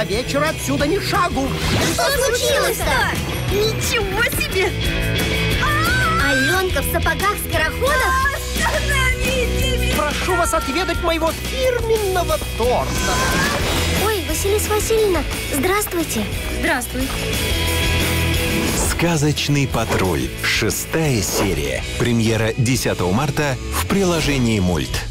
до вечера отсюда ни шагу. Что случилось-то? Ничего себе! Алёнка в сапогах скороходов? Остановите меня! Прошу вас отведать моего фирменного торта. Ой, Василиса Васильевна, здравствуйте. Здравствуй. Сказочный патруль. 6-я серия. Премьера 10 марта в приложении «Мульт».